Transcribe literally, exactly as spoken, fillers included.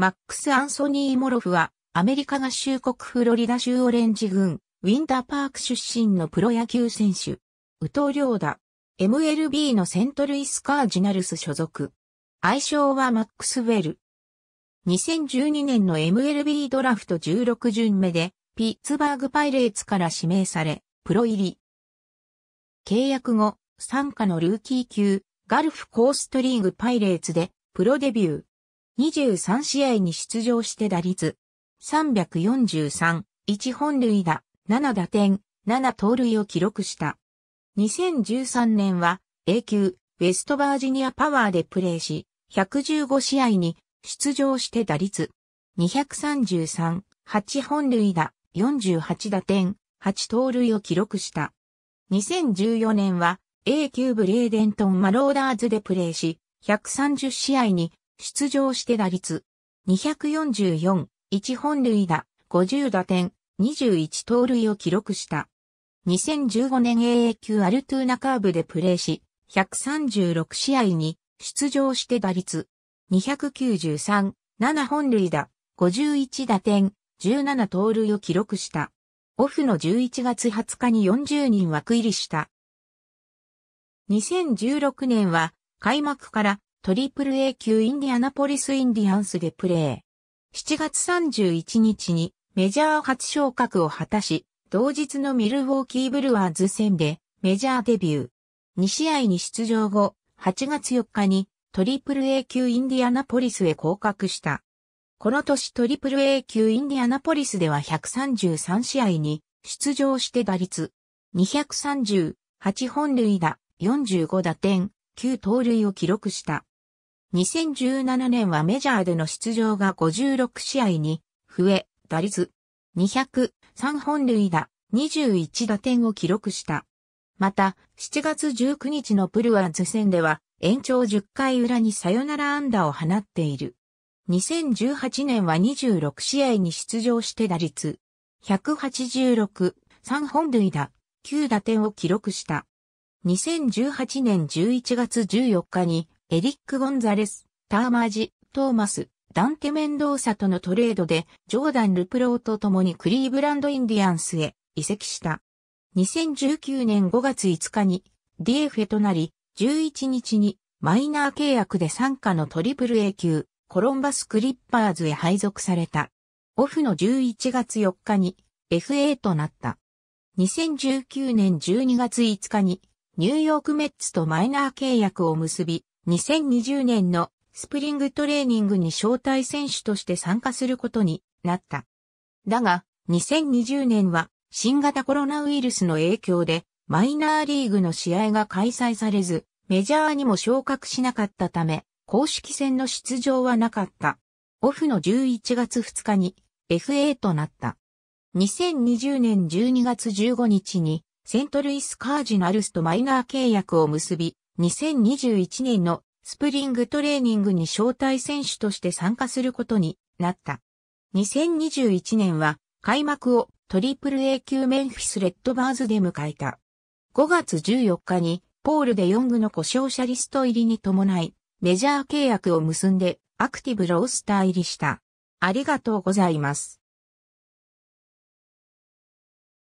マックス・アンソニー・モロフは、アメリカ合衆国フロリダ州オレンジ郡、ウィンターパーク出身のプロ野球選手。右投両打。エムエルビー のセントルイス・カージナルス所属。愛称はマックスウェル。にせんじゅうにねんの エムエルビー ドラフトじゅうろく巡目で、ピッツバーグパイレーツから指名され、プロ入り。契約後、傘下のルーキー級、ガルフコーストリーグパイレーツで、プロデビュー。にじゅうさん試合に出場して打率。さんよんさん、いち本塁打、なな打点、なな盗塁を記録した。にせんじゅうさんねんは、A 級、ウェストバージニアパワーでプレーし、ひゃくじゅうご試合に出場して打率。にさんさん、はち本塁打、よんじゅうはち打点、はち盗塁を記録した。にせんじゅうよねんは、A 級ブレーデントン・マローダーズでプレーし、ひゃくさんじゅう試合に出場して打率。によんよん、いち本塁打、ごじゅう打点、にじゅういち盗塁を記録した。にせんじゅうごねん エーエー 級アルトゥーナカーブでプレーし、ひゃくさんじゅうろく試合に出場して打率。にきゅうさん、なな本塁打、ごじゅういち打点、じゅうなな盗塁を記録した。オフのじゅういちがつはつかによんじゅう人枠入りした。にせんじゅうろくねんは開幕からトリプル A 級インディアナポリスインディアンスでプレー。しちがつさんじゅういちにちにメジャー初昇格を果たし、同日のミルウォーキーブルワーズ戦でメジャーデビュー。に試合に出場後、はちがつよっかにトリプル A 級インディアナポリスへ降格した。この年トリプル A 級インディアナポリスではひゃくさんじゅうさん試合に出場して打率。にさんぜろ、はち本塁打、よんじゅうご打点、きゅう盗塁を記録した。にせんじゅうななねんはメジャーでの出場がごじゅうろく試合に増え、打率。にさん本塁打、にじゅういち打点を記録した。また、しちがつじゅうくにちのブルワーズ戦では、延長じゅっかい裏にサヨナラ安打を放っている。にせんじゅうはちねんはにじゅうろく試合に出場して打率。ひゃくはちじゅうろく、さん本塁打、きゅう打点を記録した。にせんじゅうはちねんじゅういちがつじゅうよっかに、エリック・ゴンザレス、ターマージ、トーマス、ダンテ・メンドーサとのトレードで、ジョーダン・ルプローと共にクリーブランド・インディアンスへ移籍した。にせんじゅうきゅうねんごがついつかに ディーエフエー となり、じゅういちにちにマイナー契約で傘下のトリプル A 級、コロンバス・クリッパーズへ配属された。オフのじゅういちがつよっかに エフエー となった。にせんじゅうきゅうねんじゅうにがついつかにニューヨーク・メッツとマイナー契約を結び、にせんにじゅうねんのスプリングトレーニングに招待選手として参加することになった。だが、にせんにじゅうねんは新型コロナウイルスの影響でマイナーリーグの試合が開催されず、メジャーにも昇格しなかったため、公式戦の出場はなかった。オフのじゅういちがつふつかに エフエー となった。にせんにじゅうねんじゅうにがつじゅうごにちにセントルイス・カージナルスとマイナー契約を結び、にせんにじゅういちねんのスプリングトレーニングに招待選手として参加することになった。にせんにじゅういちねんは開幕をトリプル A 級メンフィス・レッドバーズで迎えた。ごがつじゅうよっかにポール・デ・ヨングの故障者リスト入りに伴いメジャー契約を結んでアクティブロースター入りした。ありがとうございます。